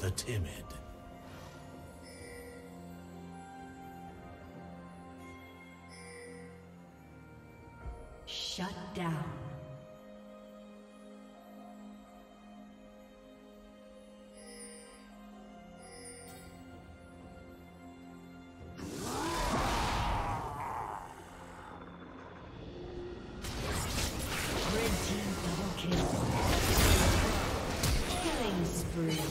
The timid. Shut down. Red team double kill. Killing spree.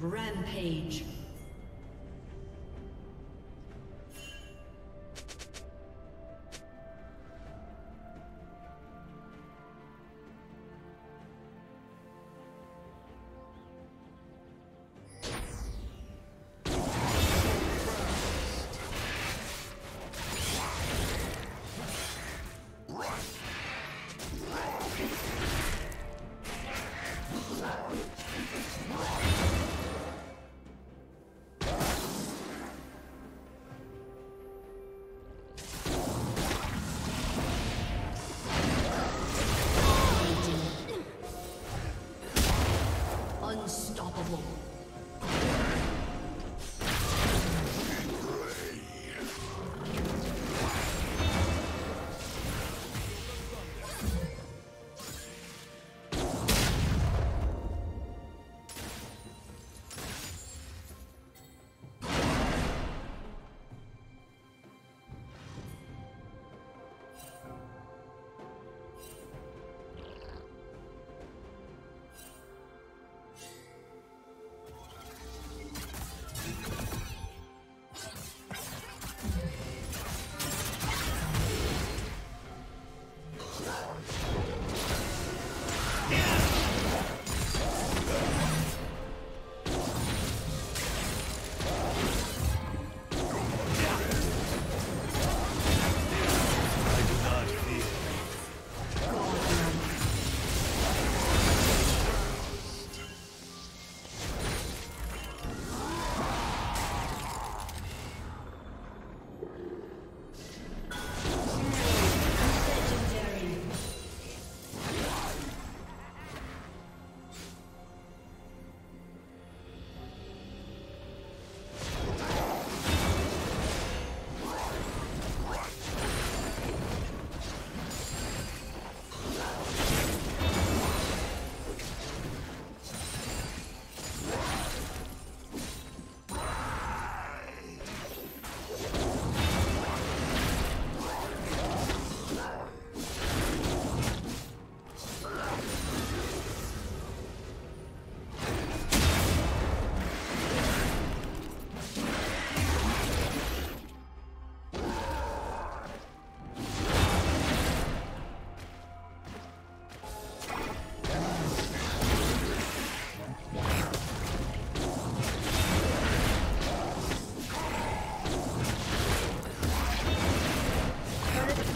Rampage.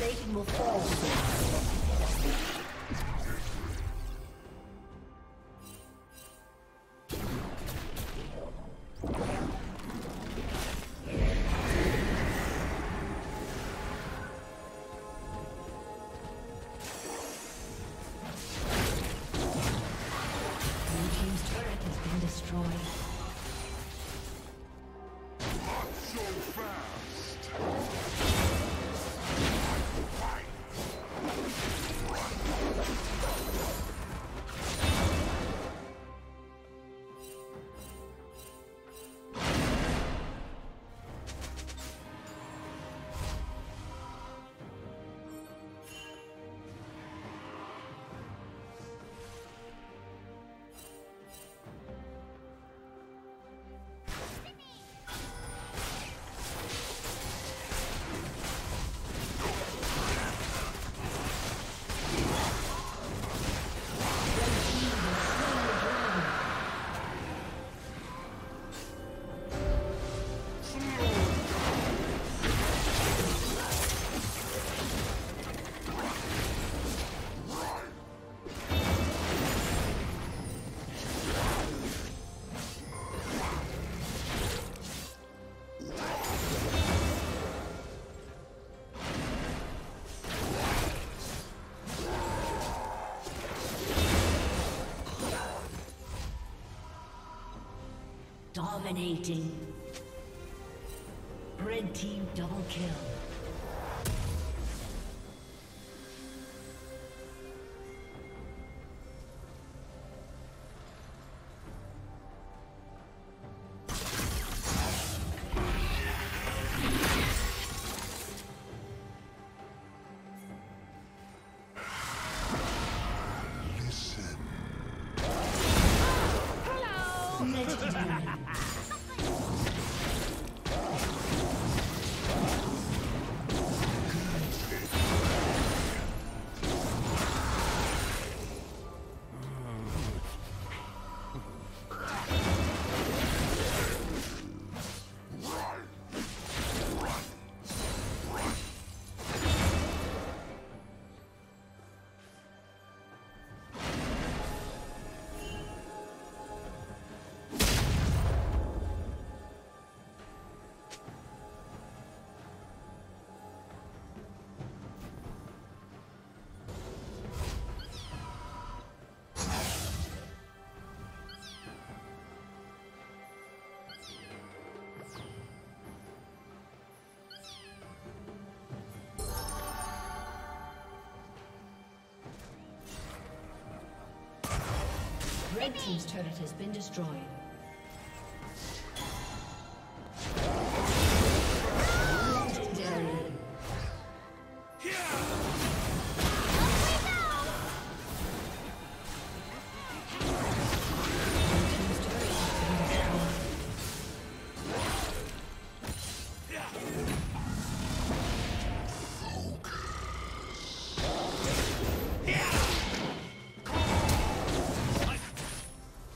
Station will fall. Dominating. Red team double kill. Red team's turret has been destroyed.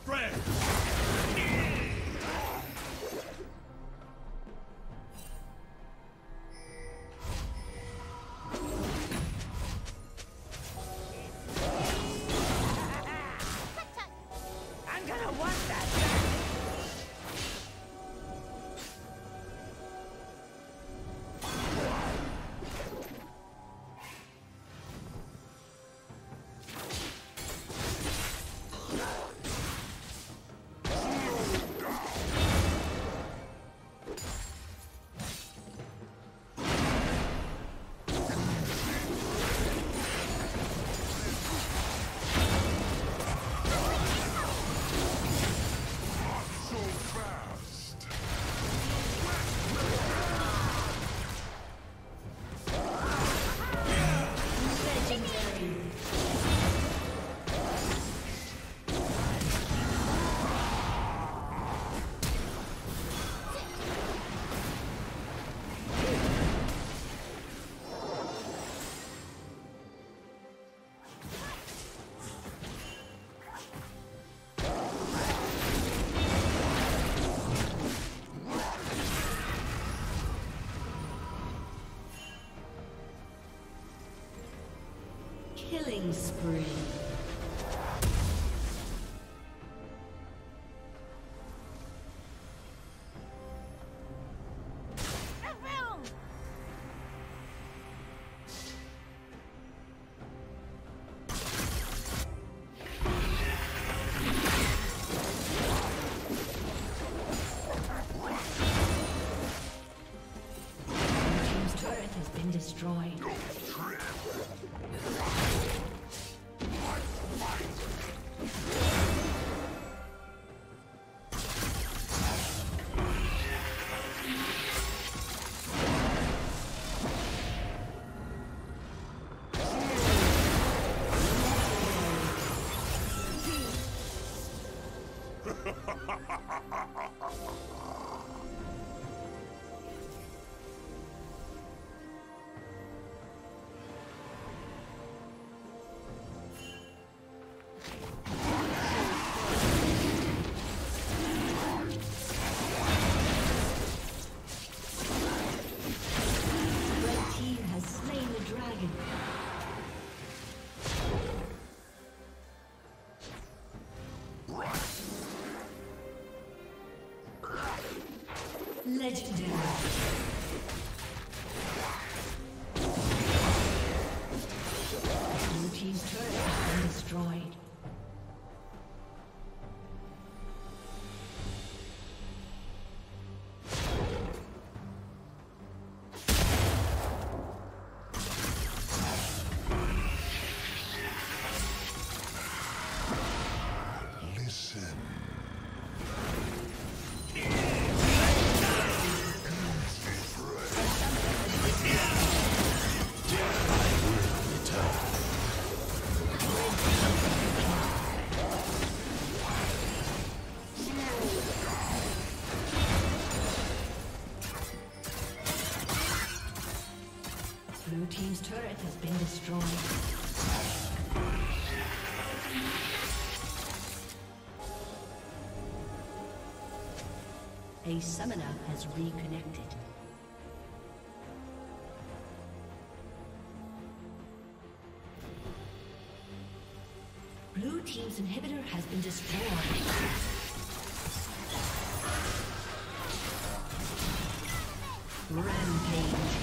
Red! Killing spree. Legendary. A summoner has reconnected. Blue team's inhibitor has been destroyed. Rampage.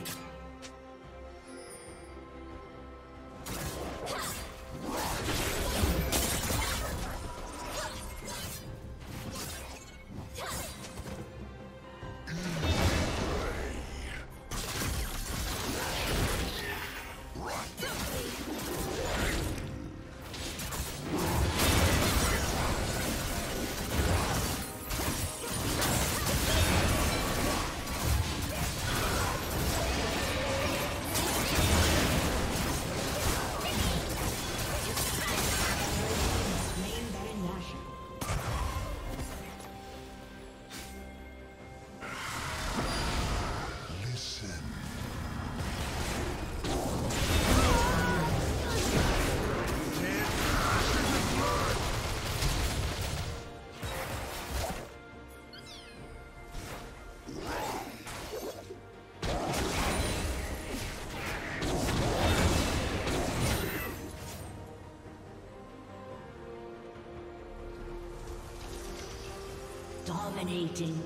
Dominating.